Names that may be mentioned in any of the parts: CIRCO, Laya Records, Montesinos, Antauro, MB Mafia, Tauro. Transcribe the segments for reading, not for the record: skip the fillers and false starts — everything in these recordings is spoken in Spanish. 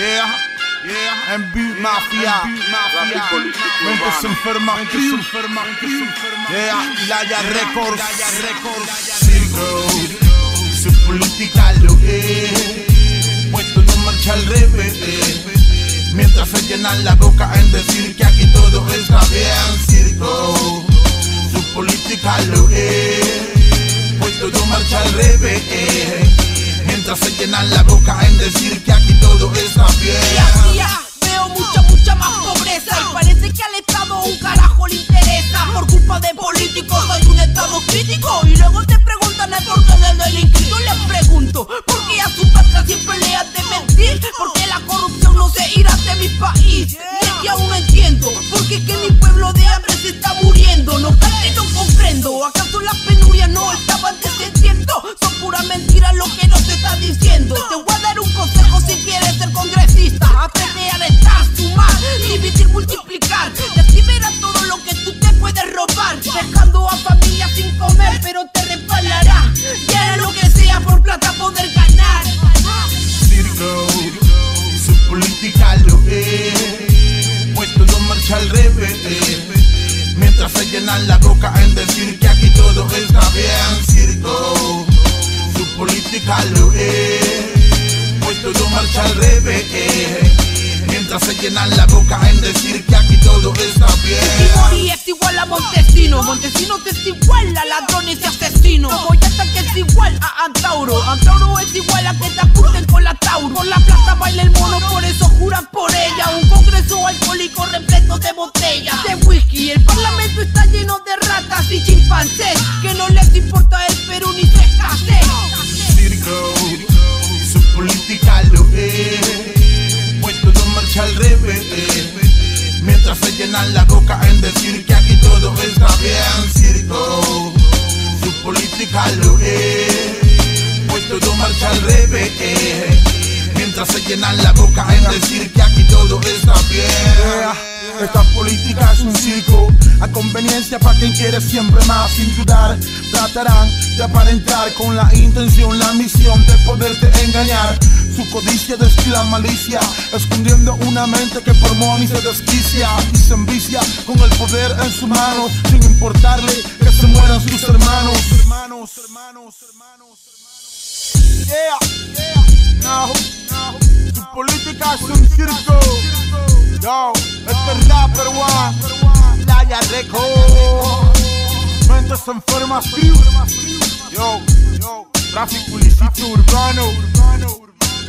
Yeah, en Beat Mafia. Mentes enfermas, yeah, Laya Records. Circo, su política lo es, puesto en marcha al revés, mientras se llenan la boca en decir que aquí todo está bien. Circo, su política lo es, puesto en marcha al revés, mientras se llenan la boca en decir que aquí todo está bien. Y luego te preguntan el porqué del delinquir. Yo les pregunto, ¿por qué a sus patria siempre le han de mentir? ¿Por qué la corrupción no se irá de mi país? Y es que aún no entiendo, porque es que mi pueblo de hambre se está muriendo. No casi no comprendo, ¿acaso las penurias no estaban descendiendo? Son puras mentiras lo que nos está diciendo. Te voy a dar un consejo si quieres ser congresista. Aprende a restar, sumar, dividir, multiplicar. Recibirás todo lo que tú te puedes robar, dejando a familia sin comer, pero te resbalará. Quiera lo que sea por plata poder ganar. Circo, su política lo es, puesto en marcha al revés, mientras se llenan la boca en decir que aquí todo está bien. Circo, su política lo es, puesto en marcha al revés, mientras se llenan la boca en decir que aquí todo está bien. Y es igual a Montesinos, Montesinos es igual a ladrones y asesinos. Coyata que es igual a Antauro, Antauro es igual a que te acusten con la Tauro. Con la plata baila el mono, por eso juran por ella. Un congreso alcohólico repleto de botellas, de whisky, el parlamento está lleno de ratas y chimpancés que no les importa el Perú ni se escasez. Circo, su política lo es, puesto en marcha al revés, mientras se llenan la boca en decir que aquí todo está bien. Circo, su política lo es, puesto en marcha al revés, mientras se llenan la boca en decir que aquí todo está bien. Esta política es un circo, a conveniencia para quien quiere siempre más, sin dudar. Tratarán de aparentar con la intención, la misión de poderte engañar. Su codicia destila malicia, escondiendo una mente que por money se desquicia y se envicia con el poder en su mano, sin importarle que se mueran sus hermanos. Yeah, no. Su política es un circo. Yo, esto es rap peruano, Laya Records. Mentes enfermas, frío. Yo, tráfico ilícito urbano.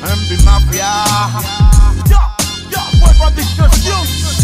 MB Mafia. Yo, fuego a distorsión.